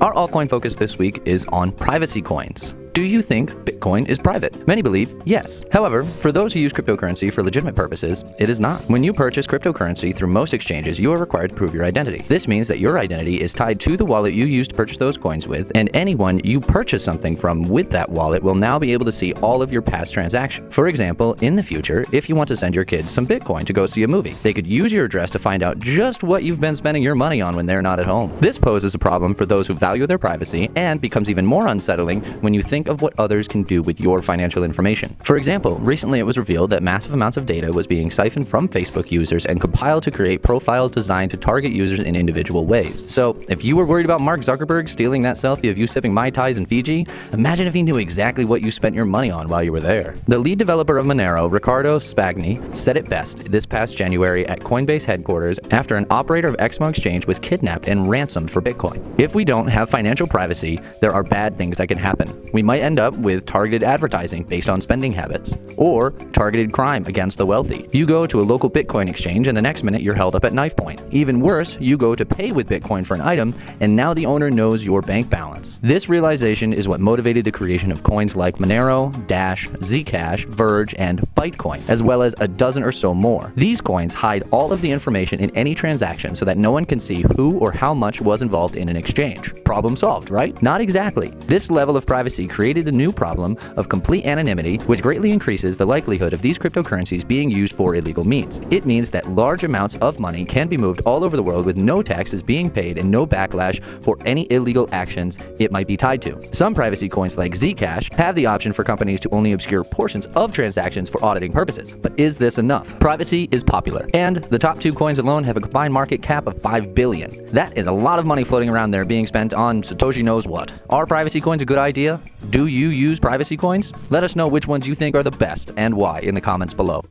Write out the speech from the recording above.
Our altcoin focus this week is on privacy coins. Do you think Bitcoin is private? Many believe yes. However, for those who use cryptocurrency for legitimate purposes, it is not. When you purchase cryptocurrency through most exchanges, you are required to prove your identity. This means that your identity is tied to the wallet you used to purchase those coins with, and anyone you purchase something from with that wallet will now be able to see all of your past transactions. For example, in the future, if you want to send your kids some Bitcoin to go see a movie, they could use your address to find out just what you've been spending your money on when they're not at home. This poses a problem for those who value their privacy and becomes even more unsettling when you think of what others can do with your financial information. For example, recently it was revealed that massive amounts of data was being siphoned from Facebook users and compiled to create profiles designed to target users in individual ways. So if you were worried about Mark Zuckerberg stealing that selfie of you sipping Mai Tais in Fiji, imagine if he knew exactly what you spent your money on while you were there. The lead developer of Monero, Ricardo Spagni, said it best this past January at Coinbase headquarters after an operator of Xmo Exchange was kidnapped and ransomed for Bitcoin. If we don't have financial privacy, there are bad things that can happen. We might end up with targeted advertising based on spending habits, or targeted crime against the wealthy. You go to a local Bitcoin exchange and the next minute you're held up at knife point. Even worse, you go to pay with Bitcoin for an item and now the owner knows your bank balance. This realization is what motivated the creation of coins like Monero, Dash, Zcash, Verge, and Bytecoin, as well as a dozen or so more. These coins hide all of the information in any transaction so that no one can see who or how much was involved in an exchange. Problem solved, right? Not exactly. This level of privacy created a new problem of complete anonymity, which greatly increases the likelihood of these cryptocurrencies being used for illegal means. It means that large amounts of money can be moved all over the world with no taxes being paid and no backlash for any illegal actions it might be tied to. Some privacy coins like Zcash have the option for companies to only obscure portions of transactions for auditing purposes. But is this enough? Privacy is popular, and the top two coins alone have a combined market cap of $5 billion. That is a lot of money floating around there being spent on Satoshi knows what. Are privacy coins a good idea? Do you use privacy coins? Let us know which ones you think are the best and why in the comments below.